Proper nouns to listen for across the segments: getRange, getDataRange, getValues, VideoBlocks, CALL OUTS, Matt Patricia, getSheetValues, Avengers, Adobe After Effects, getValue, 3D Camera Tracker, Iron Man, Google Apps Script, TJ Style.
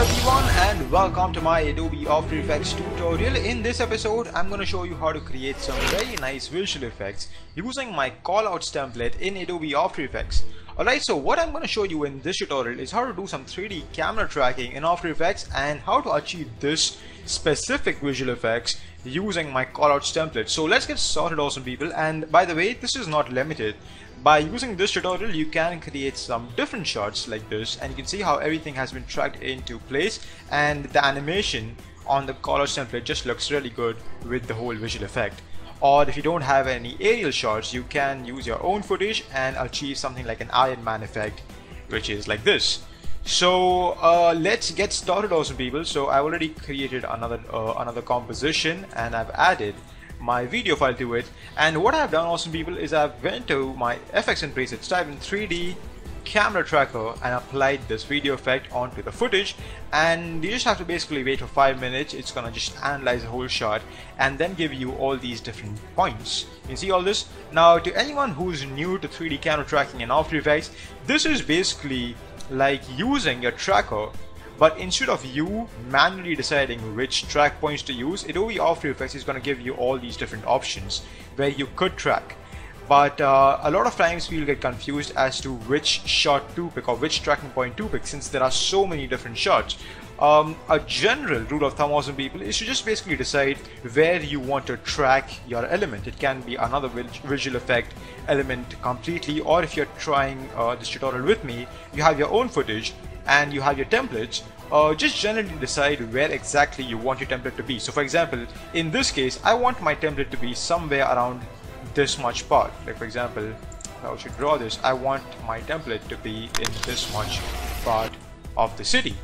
everyone and welcome to my Adobe After Effects tutorial. In this episode, I'm going to show you how to create some very nice visual effects using my callouts template in Adobe After Effects. Alright, so what I'm going to show you in this tutorial is how to do some 3D camera tracking in After Effects and how to achieve this specific visual effects using my callouts template. So let's get started, awesome people. And by the way, this is not limited. By using this tutorial, you can create some different shots like this, and you can see how everything has been tracked into place, and the animation on the callouts template just looks really good with the whole visual effect. Or if you don't have any aerial shots, you can use your own footage and achieve something like an Iron Man effect, which is like this. So let's get started, awesome people. So I've already created another composition, and I've added my video file to it. And what I've done, awesome people, is I've went to my FX and presets, type in 3D Camera Tracker, and applied this video effect onto the footage. And you just have to basically wait for 5 minutes. It's gonna just analyze the whole shot and then give you all these different points. You see all this. Now, to anyone who's new to 3D camera tracking and After Effects, this is basically like using your tracker, but instead of you manually deciding which track points to use, Adobe After Effects is going to give you all these different options where you could track. But a lot of times we'll get confused as to which shot to pick or which tracking point to pick, since there are so many different shots. A general rule of thumb, awesome people, is to just basically decide where you want to track your element. It can be another visual effect element completely, or if you're trying this tutorial with me, you have your own footage and you have your templates, just generally decide where exactly you want your template to be. So for example, in this case, I want my template to be somewhere around this much part. Like for example, if I should draw this, I want my template to be in this much part of the city.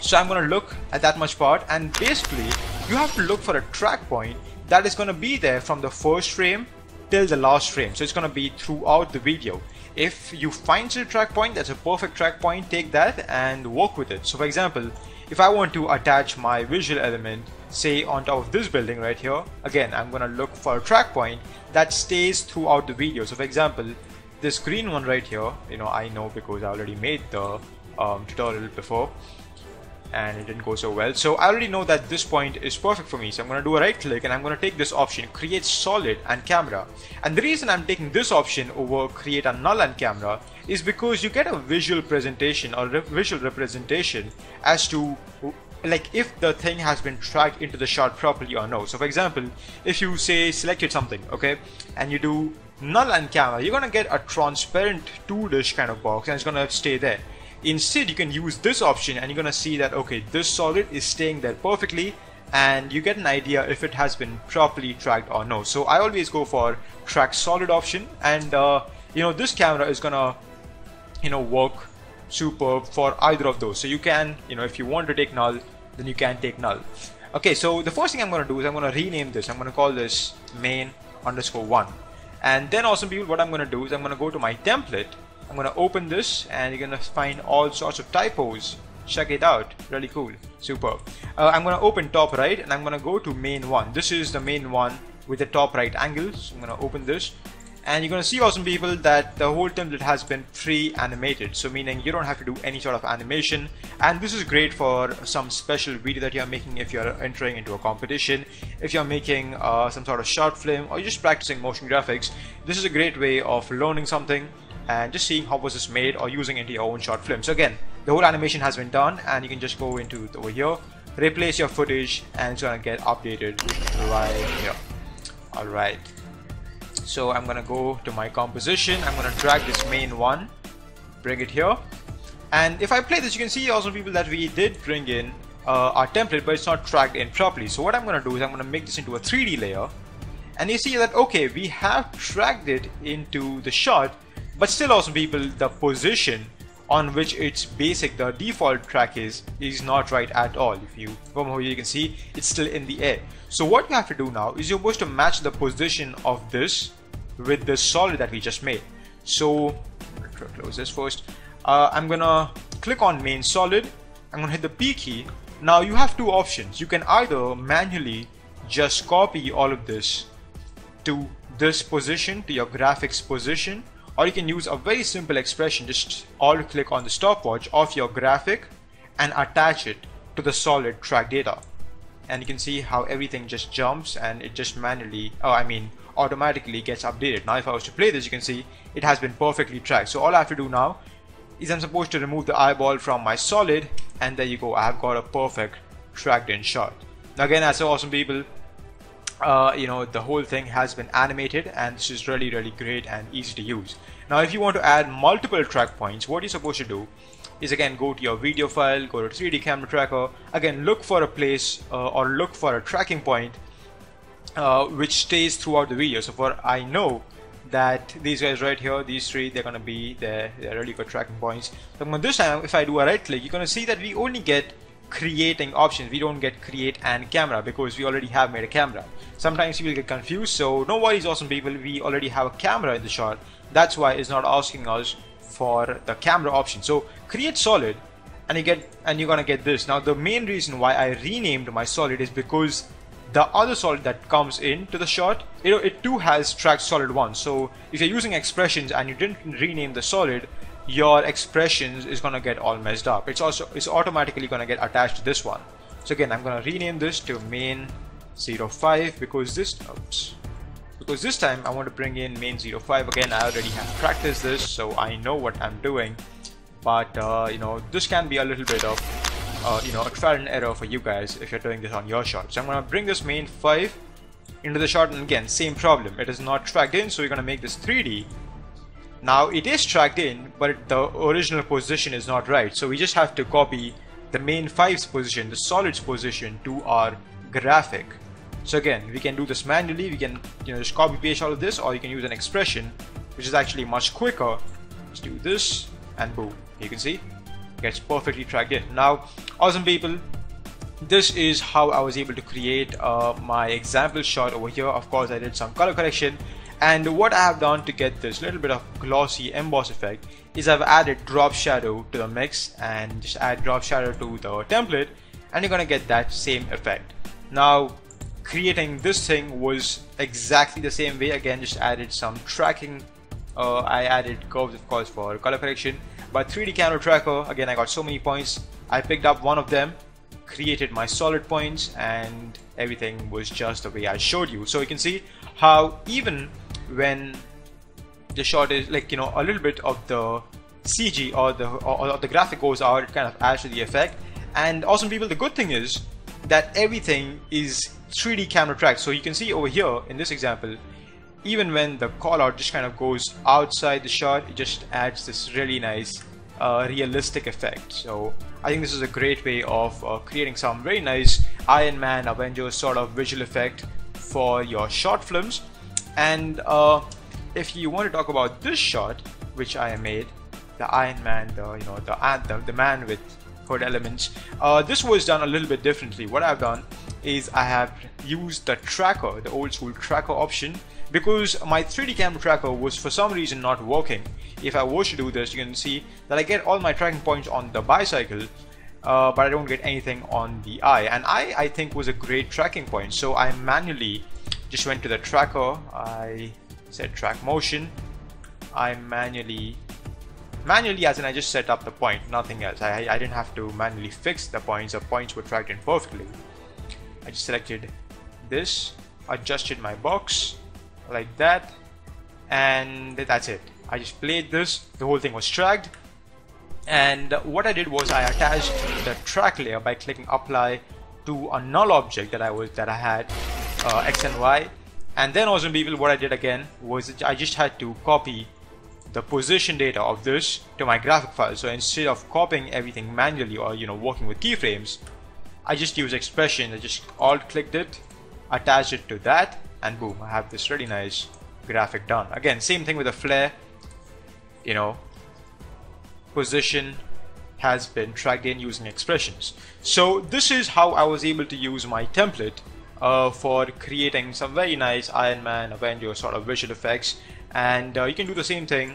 So I'm gonna look at that much part, and basically you have to look for a track point that is gonna be there from the first frame till the last frame. So it's gonna be throughout the video. If you find the track point, that's a perfect track point, take that and work with it. So for example, if I want to attach my visual element, say on top of this building right here, again, I'm gonna look for a track point that stays throughout the video. So for example, this green one right here, you know, I know because I already made the tutorial before and it didn't go so well. So I already know that this point is perfect for me. So I'm gonna do a right click and I'm gonna take this option, create solid and camera. And the reason I'm taking this option over create a null and camera is because you get a visual presentation or visual representation as to like if the thing has been tracked into the shot properly or no. So for example, if you say selected something, okay, and you do null and camera, you're gonna get a transparent 2-dish kind of box and it's gonna stay there. Instead, you can use this option and you're gonna see that, okay, this solid is staying there perfectly, and you get an idea if it has been properly tracked or no. So I always go for track solid option, and you know, this camera is gonna, you know, work superb for either of those. So you can, you know, if you want to take null, then you can take null. Okay, so the first thing I'm gonna do is I'm gonna rename this. I'm gonna call this main_1. And then, awesome people, what I'm gonna do is I'm gonna go to my template. I'm gonna open this and you're gonna find all sorts of typos. Check it out, really cool, superb. I'm gonna open top right and I'm gonna go to main 1. This is the main 1 with the top right angle. So I'm gonna open this and you're gonna see, awesome people, that the whole template has been pre-animated. So meaning you don't have to do any sort of animation, and this is great for some special video that you're making. If you're entering into a competition, if you're making some sort of short film, or you're just practicing motion graphics, this is a great way of learning something and just seeing how was this made, or using into your own short film. So again, the whole animation has been done and you can just go into over here, replace your footage, and it's gonna get updated right here. Alright, so I'm gonna go to my composition, I'm gonna drag this main 1, bring it here, and if I play this, you can see, awesome people, that we did bring in our template, but it's not tracked in properly. So what I'm gonna do is I'm gonna make this into a 3D layer, and you see that, okay, we have tracked it into the shot, but still, awesome people, the position on which it's basic, the default track is not right at all. If you come over here, you can see it's still in the air. So what you have to do now is you're supposed to match the position of this with the solid that we just made. So I'm gonna close this first. I'm gonna click on main solid. I'm gonna hit the P key. Now you have two options. You can either manually just copy all of this to this position, to your graphics position, or you can use a very simple expression, just alt click on the stopwatch of your graphic and attach it to the solid track data. And you can see how everything just jumps and it just automatically gets updated. Now if I was to play this, you can see it has been perfectly tracked. So all I have to do now is I'm supposed to remove the eyeball from my solid, and there you go, I have got a perfect tracked in shot. Now again, that's so awesome, people. You know, the whole thing has been animated, and this is really great and easy to use. Now if you want to add multiple track points, what you're supposed to do is again go to your video file, go to 3D Camera Tracker, again look for a place or look for a tracking point which stays throughout the video. So for I know that these guys right here, these three, they're gonna be there, they're really good tracking points. So this time if I do a right click, you're gonna see that we only get creating options. We don't get create and camera because we already have made a camera. Sometimes you will get confused, so no worries, awesome people, we already have a camera in the shot. That's why it's not asking us for the camera option. So create solid, and you're gonna get this. Now the main reason why I renamed my solid is because the other solid that comes into the shot, you know, it too has tracked solid one. So if you're using expressions and you didn't rename the solid, your expressions is gonna get all messed up. It's automatically gonna get attached to this one. So again, I'm gonna rename this to main 05 because this time I want to bring in main 05. Again, I already have practiced this, so I know what I'm doing. But you know, this can be a little bit of you know, a trial and error for you guys if you're doing this on your shot. So I'm gonna bring this main 5 into the shot, and again, same problem. It is not tracked in, so you're gonna make this 3D. Now it is tracked in, but the original position is not right. So we just have to copy the main 5's position, the solid's position, to our graphic. So again, we can do this manually. We can, you know, just copy paste all of this, or you can use an expression, which is actually much quicker. Let's do this, and boom, you can see it gets perfectly tracked in. Now, awesome people, this is how I was able to create my example shot over here. Of course, I did some color correction. And what I have done to get this little bit of glossy emboss effect is I've added drop shadow to the mix, and just add drop shadow to the template, and you're gonna get that same effect. Now creating this thing was exactly the same way. Again, just added some tracking. I added curves, of course, for color correction, but 3D Camera Tracker, again, I got so many points. I picked up one of them, created my solid points, and everything was just the way I showed you. So you can see how even when the shot is, like, you know, a little bit of the CG or the graphic goes out, it kind of adds to the effect. And awesome people, the good thing is that everything is 3D camera tracked. So you can see over here in this example, even when the callout just kind of goes outside the shot, it just adds this really nice realistic effect. So I think this is a great way of creating some very nice Iron Man, Avengers sort of visual effect for your short films. And if you want to talk about this shot which I made, the Iron Man, the man with hood elements, this was done a little bit differently. What I've done is I have used the tracker, the old school tracker option, because my 3D camera tracker was for some reason not working. If I was to do this, you can see that I get all my tracking points on the bicycle, but I don't get anything on the eye. And I think was a great tracking point. So I manually just went to the tracker, I said track motion, I manually as in I just set up the point, nothing else. I didn't have to manually fix the points. The points were tracked in perfectly. I just selected this, adjusted my box like that, and that's it. I just played this, the whole thing was tracked. And what I did was I attached the track layer by clicking apply to a null object that I had X and Y. And then, awesome people, what I did again was I just had to copy the position data of this to my graphic file. So instead of copying everything manually or, you know, working with keyframes, I just use expression. I just alt clicked it, attached it to that, and boom, I have this really nice graphic done. Again, same thing with the flare, you know, position has been tracked in using expressions. So this is how I was able to use my template for creating some very nice Iron Man, Avengers sort of visual effects. And you can do the same thing.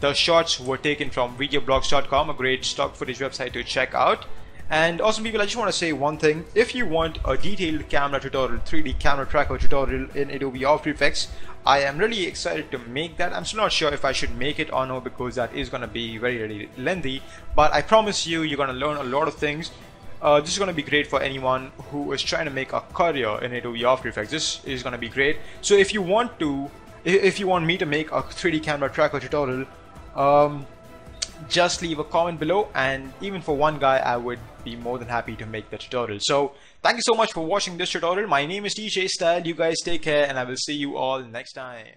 The shots were taken from VideoBlocks.com, a great stock footage website to check out. And awesome people, I just want to say one thing. If you want a detailed camera tutorial, 3D camera tracker tutorial in Adobe After Effects, I am really excited to make that. I'm still not sure if I should make it or no, because that is going to be very, very lengthy. But I promise you, you're going to learn a lot of things. This is going to be great for anyone who is trying to make a career in Adobe After Effects. This is going to be great. So if you want me to make a 3D camera tracker tutorial, just leave a comment below, and even for one guy, I would be more than happy to make the tutorial. So thank you so much for watching this tutorial. My name is TJ Style. You guys take care, and I will see you all next time.